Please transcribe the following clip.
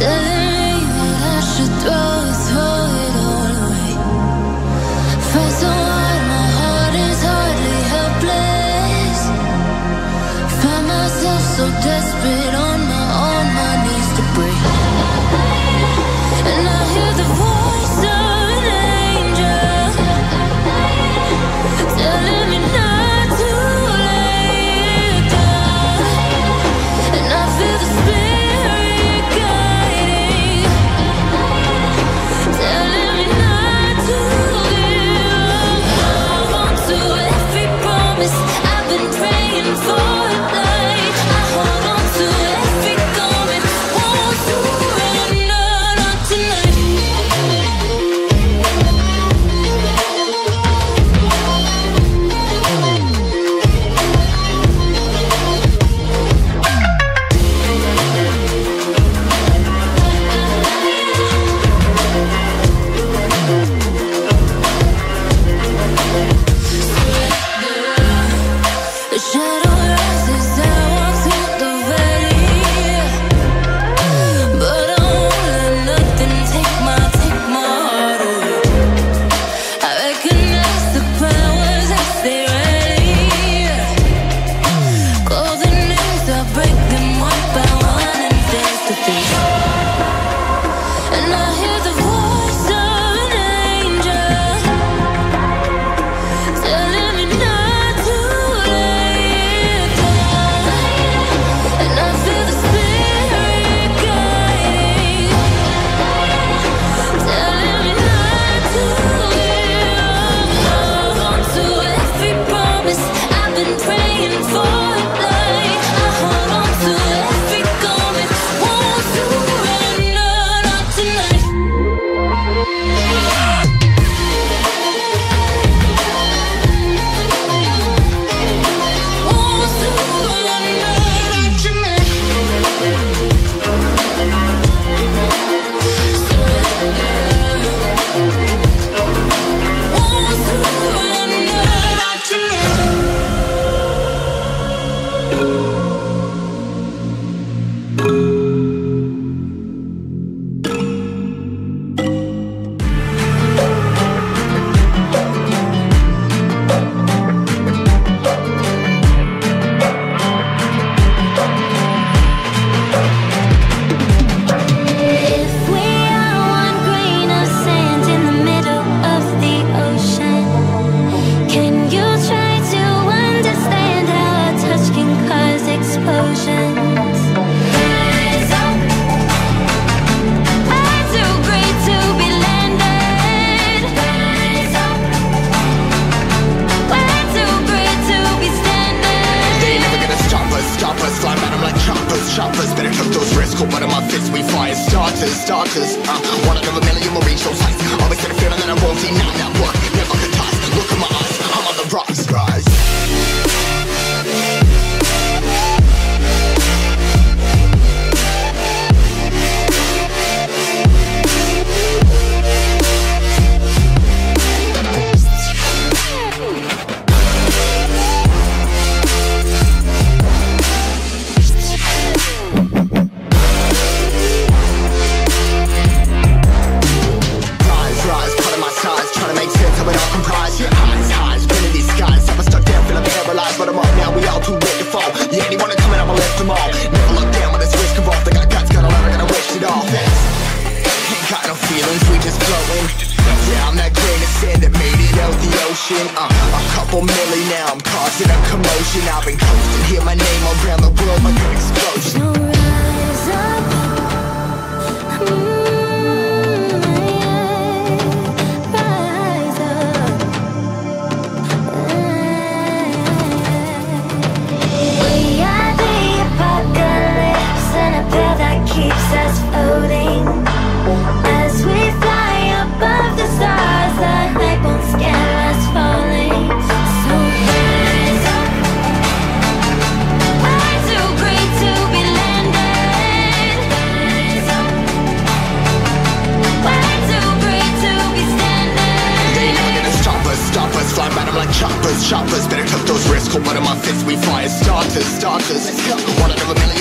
telling me that I should throw it all away. Find someone, my heart is hardly helpless. Find myself so desperate on my knees to break. And I hear the voice of an angel telling me not to lay it down. And I feel the spirit. Choppers, better cut those risks. Hold one of my fists, we fire starters. One out of a million.